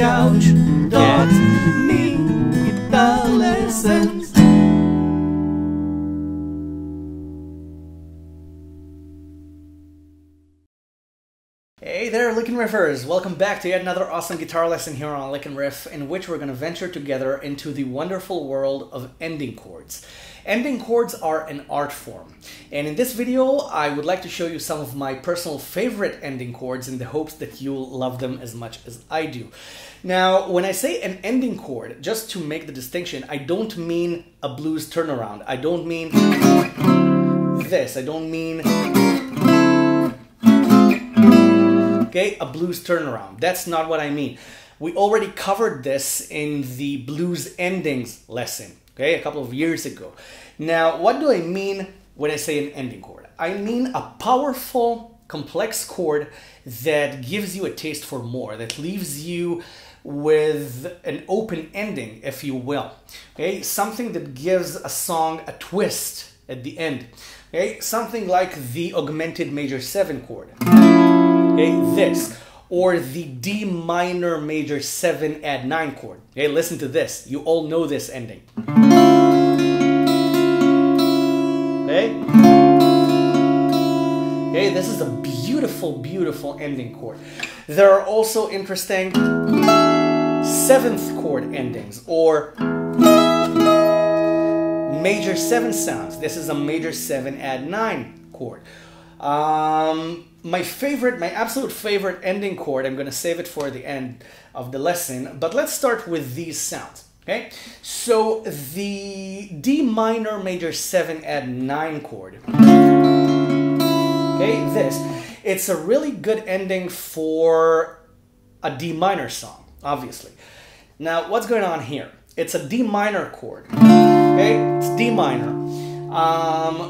couch, taught me guitar lessons. Hey there, Lick and Riffers! Welcome back to yet another awesome guitar lesson here on Lick and Riff, in which we're going to venture together into the wonderful world of ending chords. Ending chords are an art form, and in this video I would like to show you some of my personal favorite ending chords in the hopes that you'll love them as much as I do. Now, when I say an ending chord, just to make the distinction, I don't mean a blues turnaround. I don't mean this. I don't mean... okay, a blues turnaround. That's not what I mean. We already covered this in the blues endings lesson. Okay, a couple of years ago. Now, what do I mean when I say an ending chord? I mean a powerful, complex chord that gives you a taste for more, that leaves you with an open ending, if you will. Okay, something that gives a song a twist at the end. Okay, something like the augmented major 7 chord. Okay, this. Or the D minor major 7 add 9 chord. Okay, listen to this. You all know this ending. Okay? Okay, this is a beautiful, beautiful ending chord. There are also interesting 7th chord endings or major 7 sounds. This is a major 7 add 9 chord. My absolute favorite ending chord, I'm going to save it for the end of the lesson, but let's start with these sounds, okay? So the D minor major 7 add 9 chord, okay, this, it's a really good ending for a D minor song, obviously. Now, what's going on here? It's a D minor chord, okay? It's D minor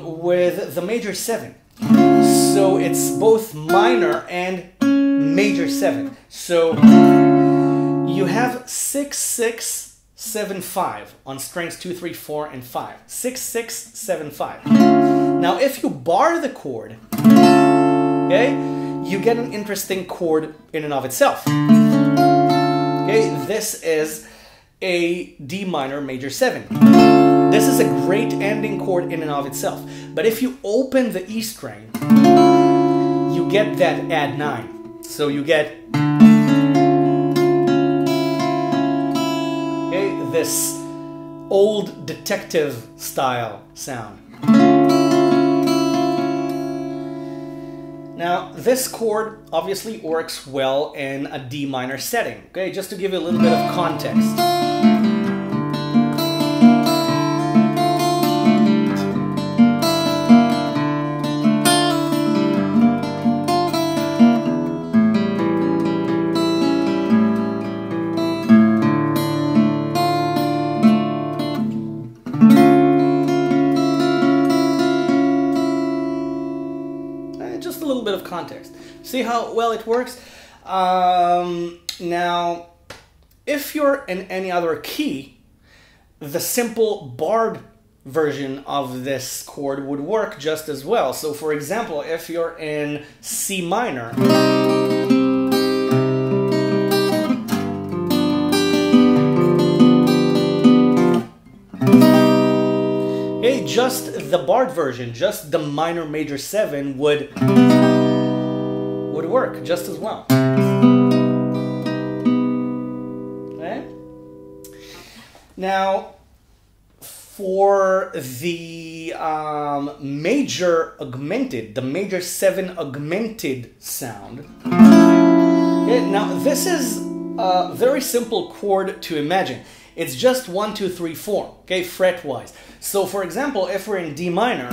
with the major 7. So it's both minor and major 7. So you have 6, 6, 7, 5 on strings 2, 3, 4, and 5. 6, 6, 7, 5. Now, if you bar the chord, okay, you get an interesting chord in and of itself. Okay, this is a D minor major 7. This is a great ending chord in and of itself. But if you open the E string, you get that add 9. So you get, okay, this old detective style sound. Now, this chord obviously works well in a D minor setting. Okay, just to give you a little bit of context. Context. See how well it works? Now, if you're in any other key, the simple barred version of this chord would work just as well. So, for example, if you're in C minor, okay, just the barred version, just the minor major 7 would work just as well. Okay? Now, for the major 7 augmented sound, okay, now this is a very simple chord to imagine. It's just 1, 2, 3, 4, okay, fret-wise. So, for example, if we're in D minor,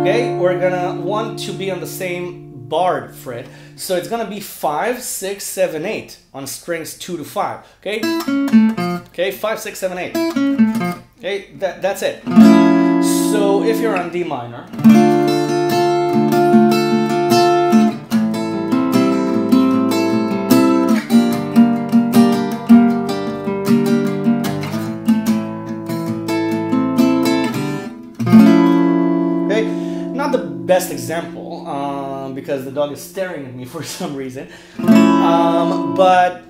okay, we're gonna want to be on the same barred fret, so it's gonna be 5, 6, 7, 8 on strings 2 to 5. Okay, okay, 5, 6, 7, 8. Okay, that's it. So if you're on D minor, okay, not the best example, because the dog is staring at me for some reason, but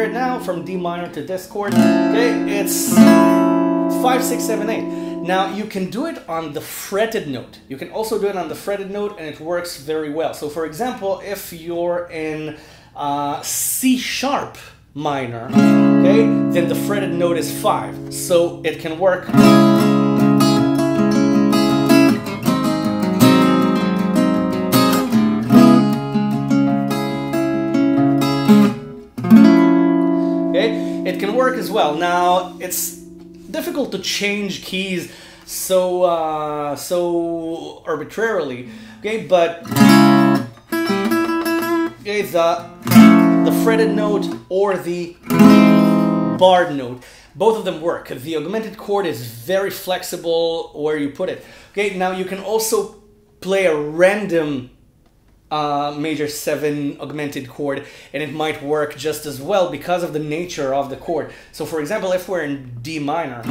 hear it now, from D minor to this chord, okay, it's 5, 6, 7, 8. Now you can do it on the fretted note. You can also do it on the fretted note and it works very well. So for example, if you're in C sharp minor, okay, then the fretted note is 5. So it can work. It can work as well. Now it's difficult to change keys so so arbitrarily, okay, but okay, the fretted note or the barred note, both of them work. The augmented chord is very flexible where you put it. Okay, now you can also play a random major 7 augmented chord and it might work just as well because of the nature of the chord. So for example, if we're in D minor,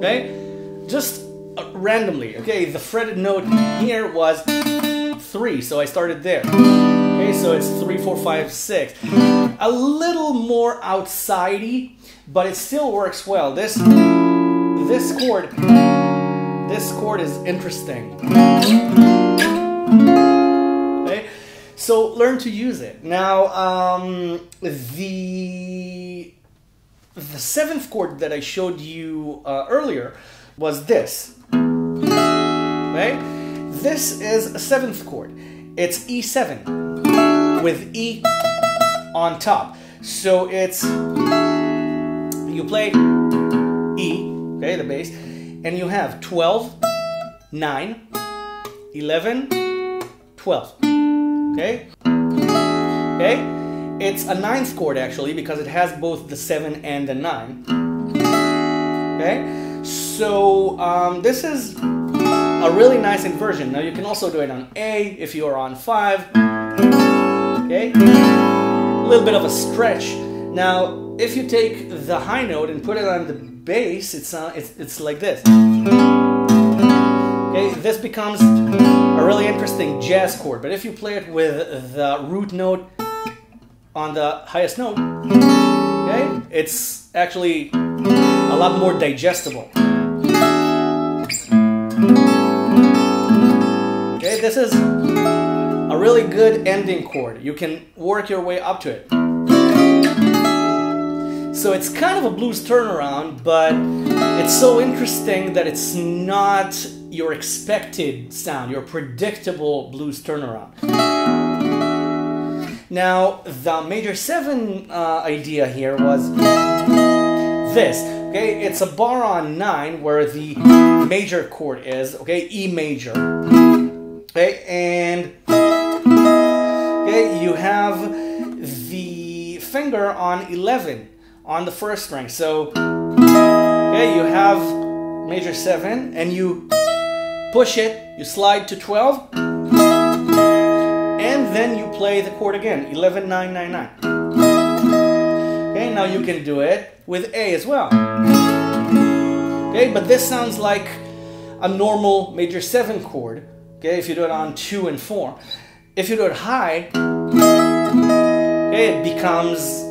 okay, just randomly, okay, the fretted note here was 3, so I started there. Okay, so it's 3, 4, 5, 6. A little more outsidey, but it still works well. This chord is interesting. Okay, so learn to use it. Now, the 7th chord that I showed you earlier was this. Okay, this is a 7th chord. It's E7 with E on top. So it's, you play E, okay, the bass, and you have 12, 9, 11, 12, okay? Okay, it's a 9th chord actually because it has both the 7 and the 9, okay? So this is a really nice inversion. Now you can also do it on A if you are on 5. Okay, a little bit of a stretch. Now if you take the high note and put it on the bass, it's like this. Okay, this becomes a really interesting jazz chord. But if you play it with the root note on the highest note, okay, it's actually a lot more digestible. This is a really good ending chord. You can work your way up to it. So it's kind of a blues turnaround, but it's so interesting that it's not your expected sound, your predictable blues turnaround. Now, the major 7 idea here was this. Okay, it's a bar on 9 where the major chord is, okay, E major. Okay, and okay, you have the finger on 11 on the 1st string. So okay, you have major 7 and you push it, you slide to 12, and then you play the chord again, 11, 9, 9, 9. Okay, now you can do it with A as well. Okay, but this sounds like a normal major 7 chord. Okay, if you do it on 2 and 4. If you do it high, okay, it becomes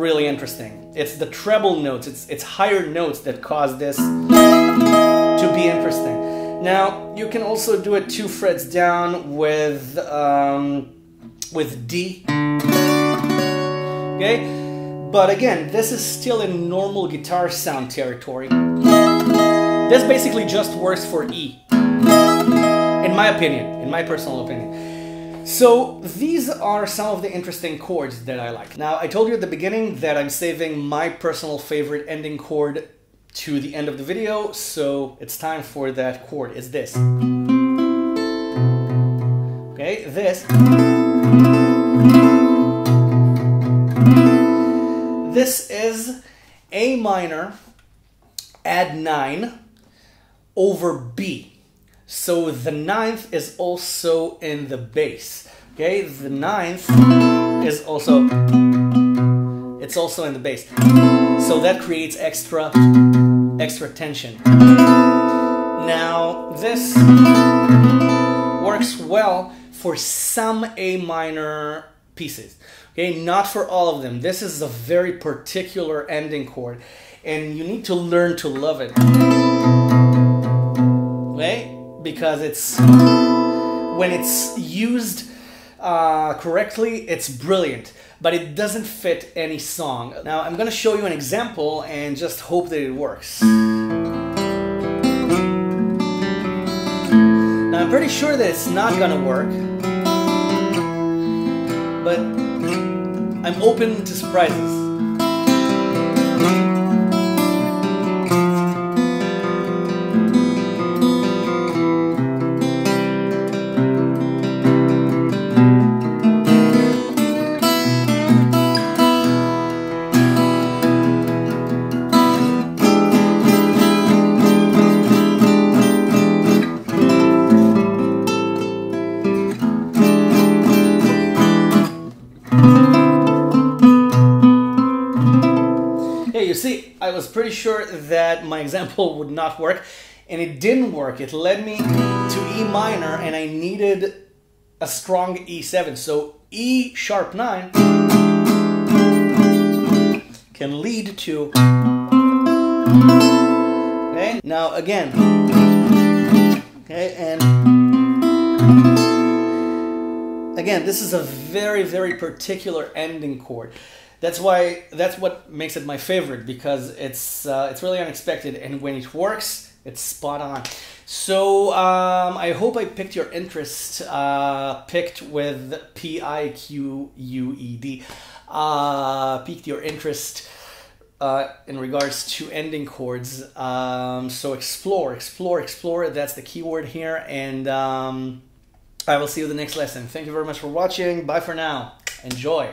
really interesting. It's the treble notes, it's higher notes that cause this to be interesting. Now, you can also do it 2 frets down with D, okay? But again, this is still in normal guitar sound territory. This basically just works for E. In my personal opinion. So these are some of the interesting chords that I like. Now, I told you at the beginning that I'm saving my personal favorite ending chord to the end of the video, so it's time for that chord. It's this. Okay, this. This is A minor add 9 over B. So the 9th is also in the bass. Okay, the ninth is also, it's also in the bass. So that creates extra tension. Now this works well for some A minor pieces, okay, not for all of them. This is a very particular ending chord, and you need to learn to love it, okay, because it's, when it's used correctly, it's brilliant, but it doesn't fit any song. Now I'm gonna show you an example and just hope that it works. Now I'm pretty sure that it's not gonna work, but I'm open to surprises. I was pretty sure that my example would not work, and it didn't work. It led me to E minor, and I needed a strong E7. So E sharp 9 can lead to, okay, now again, okay, and again, this is a very, very particular ending chord. That's why, that's what makes it my favorite, because it's really unexpected, and when it works, it's spot on. So I hope I picked your interest, picked with P-I-Q-U-E-D, piqued your interest in regards to ending chords. So explore, that's the keyword here, and I will see you in the next lesson. Thank you very much for watching. Bye for now. Enjoy.